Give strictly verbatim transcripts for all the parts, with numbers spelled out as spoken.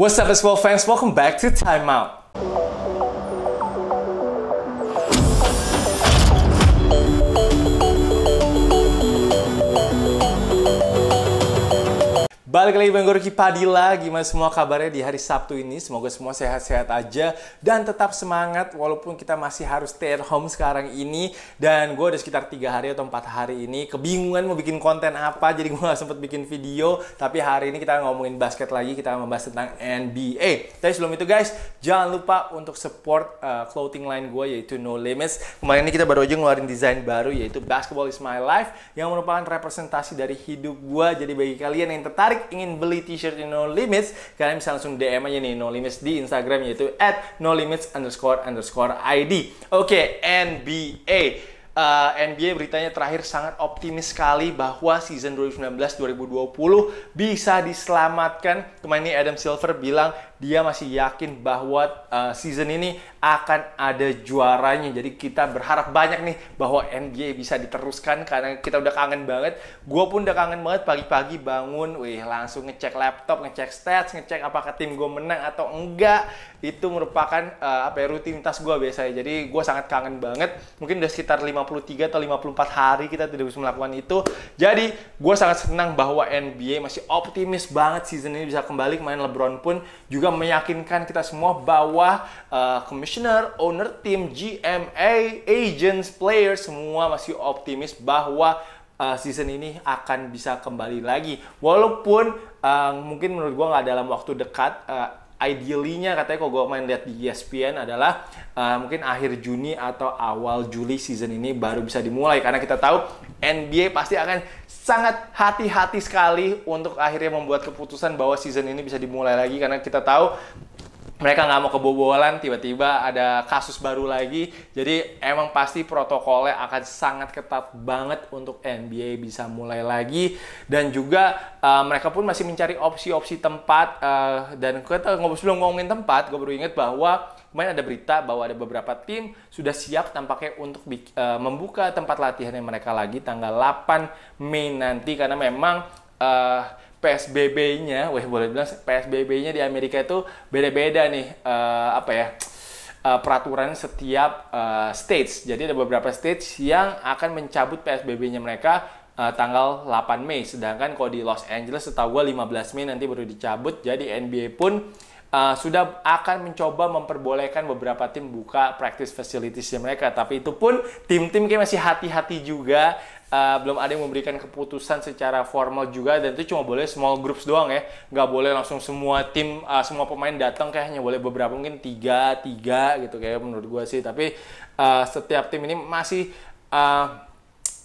What's up as well, fans? Welcome back to Time Out. Balik lagi Bang Rocky Padila, gimana semua kabarnya di hari Sabtu ini? Semoga semua sehat-sehat aja dan tetap semangat walaupun kita masih harus stay at home sekarang ini. Dan gue udah sekitar tiga hari atau empat hari ini kebingungan mau bikin konten apa, jadi gue gak sempet bikin video. Tapi hari ini kita ngomongin basket lagi, kita membahas tentang N B A. Tapi sebelum itu guys, jangan lupa untuk support uh, clothing line gue yaitu No Limits. Kemarin ini kita baru aja ngeluarin desain baru yaitu Basketball is my life, yang merupakan representasi dari hidup gue. Jadi bagi kalian yang tertarik ingin beli t-shirt No Limits, kalian bisa langsung D M aja nih No Limits di Instagram yaitu at no limits underscore underscore I D. Oke, N B A. Uh, N B A beritanya terakhir sangat optimis sekali bahwa season dua ribu sembilan belas dua ribu dua puluh bisa diselamatkan. Kemarin ini Adam Silver bilang dia masih yakin bahwa uh, season ini akan ada juaranya. Jadi kita berharap banyak nih bahwa N B A bisa diteruskan karena kita udah kangen banget. Gue pun udah kangen banget pagi-pagi bangun, wih langsung ngecek laptop, ngecek stats, ngecek apakah tim gue menang atau enggak. Itu merupakan uh, apa ya, rutinitas gue biasanya. Jadi gue sangat kangen banget. Mungkin udah sekitar lima puluh tiga atau lima puluh empat hari kita tidak bisa melakukan itu. Jadi gue sangat senang bahwa N B A masih optimis banget season ini bisa kembali. Kemarin LeBron pun juga meyakinkan kita semua bahwa uh, commissioner, owner, tim, G M, agents, players semua masih optimis bahwa uh, season ini akan bisa kembali lagi. Walaupun uh, mungkin menurut gue nggak dalam waktu dekat. Uh, Idealnya katanya kalau gue main lihat di E S P N adalah uh, mungkin akhir Juni atau awal Juli season ini baru bisa dimulai. Karena kita tahu N B A pasti akan sangat hati-hati sekali untuk akhirnya membuat keputusan bahwa season ini bisa dimulai lagi. Karena kita tahu mereka nggak mau kebobolan, tiba-tiba ada kasus baru lagi. Jadi emang pasti protokolnya akan sangat ketat banget untuk N B A bisa mulai lagi. Dan juga uh, mereka pun masih mencari opsi-opsi tempat. Uh, dan kita sebelum ngomongin tempat, gue baru ingat bahwa kemarin ada berita bahwa ada beberapa tim sudah siap tampaknya untuk uh, membuka tempat latihannya mereka lagi tanggal delapan Mei nanti. Karena memang uh, P S B B-nya, weh boleh bilang P S B B-nya di Amerika itu beda-beda nih, uh, apa ya, uh, peraturan setiap uh, states. Jadi ada beberapa states yang akan mencabut P S B B-nya mereka Uh, tanggal delapan Mei, sedangkan kalau di Los Angeles setahu gue lima belas Mei nanti baru dicabut. Jadi N B A pun uh, sudah akan mencoba memperbolehkan beberapa tim buka practice facilities-nya mereka, tapi itu pun tim-tim kayak masih hati-hati juga, uh, belum ada yang memberikan keputusan secara formal juga, dan itu cuma boleh small groups doang ya, nggak boleh langsung semua tim, uh, semua pemain datang, kayak hanya boleh beberapa, mungkin tiga, tiga gitu kayak menurut gue sih. Tapi uh, setiap tim ini masih uh,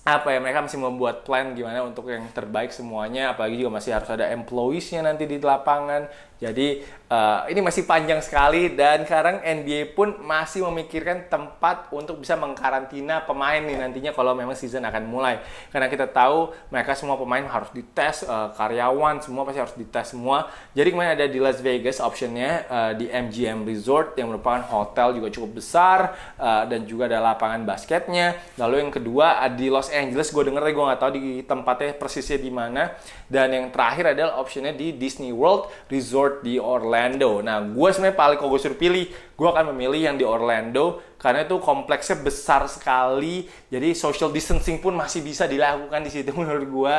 apa ya, mereka masih membuat plan gimana untuk yang terbaik semuanya, apalagi juga masih harus ada employees-nya nanti di lapangan. Jadi uh, ini masih panjang sekali, dan sekarang N B A pun masih memikirkan tempat untuk bisa mengkarantina pemain nih nantinya kalau memang season akan mulai. Karena kita tahu mereka semua pemain harus dites, uh, karyawan semua pasti harus dites semua. Jadi kemarin ada di Las Vegas optionnya uh, di M G M Resort yang merupakan hotel juga cukup besar, uh, dan juga ada lapangan basketnya. Lalu yang kedua ada di Los Angeles, gue dengernya gue nggak tahu di tempatnya persisnya di mana. Dan yang terakhir adalah optionnya di Disney World Resort di Orlando. Nah, gue sebenarnya paling, kalau gue suruh pilih, gue akan memilih yang di Orlando karena itu kompleksnya besar sekali. Jadi social distancing pun masih bisa dilakukan di situ menurut gue.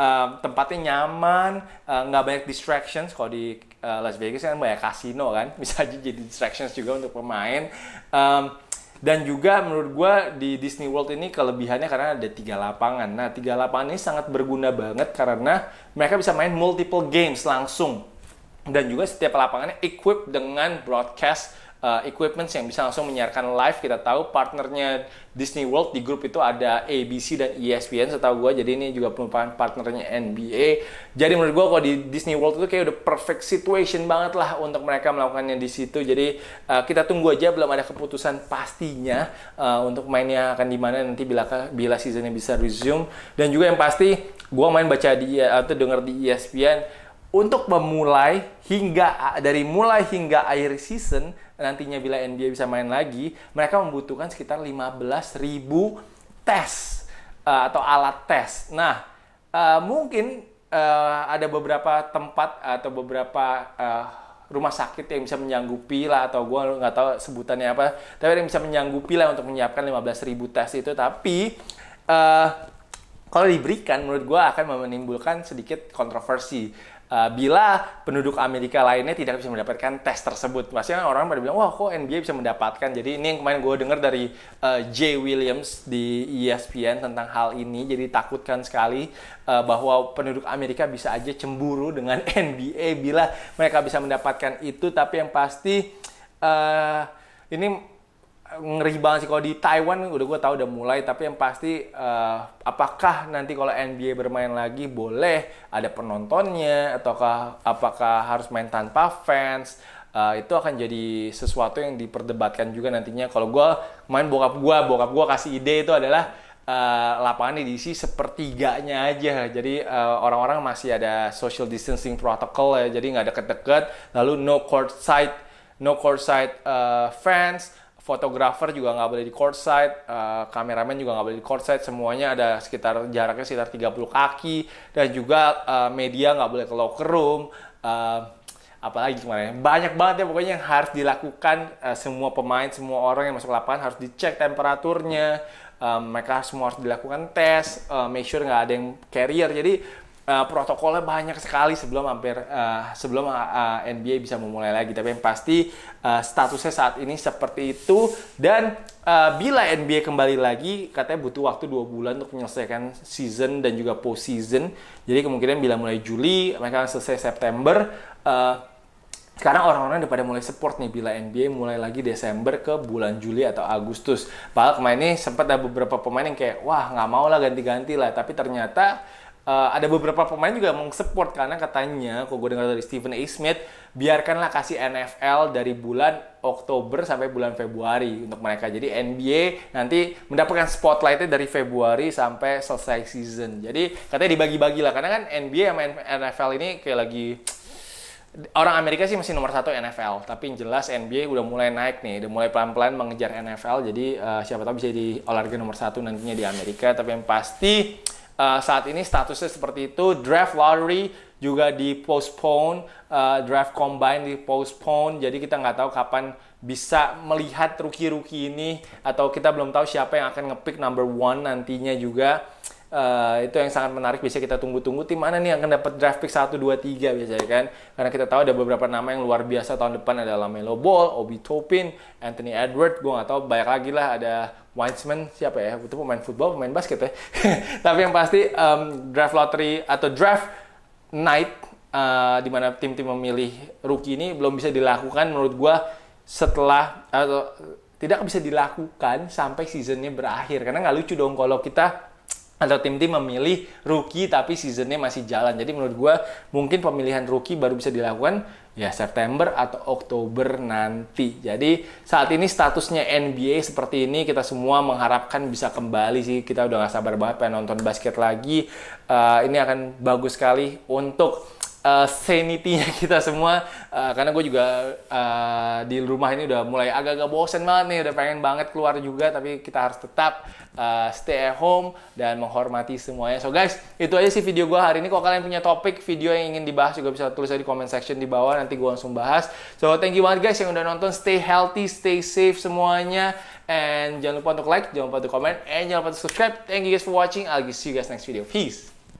Uh, tempatnya nyaman, nggak uh, banyak distractions. Kalau di uh, Las Vegas kan banyak kasino kan, bisa aja jadi distractions juga untuk pemain. Um, Dan juga menurut gue di Disney World ini kelebihannya karena ada tiga lapangan. Nah, tiga lapangan ini sangat berguna banget karena mereka bisa main multiple games langsung. Dan juga setiap lapangannya equipped dengan broadcast uh, equipment yang bisa langsung menyiarkan live. Kita tahu partnernya Disney World di grup itu ada A B C dan E S P N setahu gue. Jadi ini juga merupakan partnernya N B A. Jadi menurut gue kalau di Disney World itu kayak udah perfect situation banget lah untuk mereka melakukannya di situ. Jadi uh, kita tunggu aja, belum ada keputusan pastinya uh, untuk mainnya akan di mana nanti bila bila seasonnya bisa resume. Dan juga yang pasti gue main baca di atau dengar di E S P N, untuk memulai hingga dari mulai hingga akhir season nantinya bila N B A bisa main lagi, mereka membutuhkan sekitar lima belas ribu tes uh, atau alat tes. Nah, uh, mungkin uh, ada beberapa tempat atau beberapa uh, rumah sakit yang bisa menyanggupi lah, atau gue nggak tahu sebutannya apa, tapi yang bisa menyanggupi lah untuk menyiapkan lima belas ribu tes itu. Tapi uh, kalau diberikan, menurut gue akan menimbulkan sedikit kontroversi uh, bila penduduk Amerika lainnya tidak bisa mendapatkan tes tersebut. Maksudnya orang pada bilang, wah kok N B A bisa mendapatkan. Jadi ini yang kemarin gue dengar dari uh, Jay Williams di E S P N tentang hal ini. Jadi takutkan sekali uh, bahwa penduduk Amerika bisa aja cemburu dengan N B A bila mereka bisa mendapatkan itu. Tapi yang pasti uh, ini ngeri banget sih. Kalau di Taiwan udah gue tahu udah mulai, tapi yang pasti uh, apakah nanti kalau N B A bermain lagi boleh ada penontonnya, ataukah apakah harus main tanpa fans, uh, itu akan jadi sesuatu yang diperdebatkan juga nantinya. Kalau gue main, bokap gue bokap gue kasih ide itu adalah Uh, lapangan diisi sepertiganya aja, jadi uh, orang-orang masih ada social distancing protocol ya, jadi nggak deket-deket, lalu no courtside no courtside uh, fans. Fotografer juga nggak boleh di courtside, uh, kameramen juga nggak boleh di courtside, semuanya ada sekitar jaraknya sekitar tiga puluh kaki, dan juga uh, media nggak boleh ke locker room, uh, apalagi gimana ya, banyak banget ya pokoknya yang harus dilakukan. Uh, semua pemain, semua orang yang masuk lapangan harus dicek temperaturnya, uh, mereka semua harus dilakukan tes, uh, make sure nggak ada yang carrier. Jadi uh, protokolnya banyak sekali sebelum hampir uh, sebelum uh, N B A bisa memulai lagi. Tapi yang pasti Uh, statusnya saat ini seperti itu, dan uh, bila N B A kembali lagi katanya butuh waktu dua bulan untuk menyelesaikan season dan juga post season. Jadi kemungkinan bila mulai Juli mereka akan selesai September. uh, Sekarang orang-orang udah pada mulai support nih bila N B A mulai lagi Desember ke bulan Juli atau Agustus. Padahal kemarin ini sempat ada beberapa pemain yang kayak wah nggak mau lah ganti-ganti lah, tapi ternyata Uh, ada beberapa pemain juga meng-support, karena katanya, kalau gue dengar dari Stephen A. Smith, biarkanlah kasih N F L dari bulan Oktober sampai bulan Februari untuk mereka. Jadi N B A nanti mendapatkan spotlight-nya dari Februari sampai selesai season. Jadi katanya dibagi-bagilah, karena kan N B A sama N F L ini kayak lagi, orang Amerika sih masih nomor satu N F L, tapi yang jelas N B A udah mulai naik nih, udah mulai pelan-pelan mengejar N F L. Jadi uh, siapa tahu bisa di olahraga nomor satu nantinya di Amerika. Tapi yang pasti Uh, saat ini statusnya seperti itu. Draft lottery juga dipostpone, uh, draft combine dipostpone. Jadi kita nggak tahu kapan bisa melihat rookie-rookie ini, atau kita belum tahu siapa yang akan ngepick number one nantinya juga. Uh, itu yang sangat menarik, bisa kita tunggu-tunggu tim mana nih yang akan dapat draft pick satu, dua, tiga biasanya kan, karena kita tahu ada beberapa nama yang luar biasa tahun depan. Ada Melo Ball, Obi Topin, Anthony Edward, gue gak tahu banyak lagi lah, ada Wiseman, siapa ya, itu pemain football, pemain basket ya. Tapi yang pasti um, draft lottery atau draft night uh, di mana tim-tim memilih rookie ini belum bisa dilakukan menurut gue setelah atau tidak bisa dilakukan sampai seasonnya berakhir, karena nggak lucu dong kalau kita atau tim-tim memilih rookie tapi seasonnya masih jalan. Jadi menurut gue mungkin pemilihan rookie baru bisa dilakukan ya September atau Oktober nanti. Jadi saat ini statusnya N B A seperti ini, kita semua mengharapkan bisa kembali sih. Kita udah gak sabar banget pengen nonton basket lagi. Uh, ini akan bagus sekali untuk uh, sanity-nya kita semua. Uh, karena gue juga uh, di rumah ini udah mulai agak-agak bosen banget nih. Udah pengen banget keluar juga, tapi kita harus tetap Uh, stay at home dan menghormati semuanya. So guys, itu aja sih video gue hari ini. Kalau kalian punya topik video yang ingin dibahas juga bisa tulis di comment section di bawah, nanti gue langsung bahas. So thank you banget guys yang udah nonton. Stay healthy, stay safe semuanya, and jangan lupa untuk like, jangan lupa untuk comment, and jangan lupa untuk subscribe. Thank you guys for watching. I'll see you guys next video. Peace.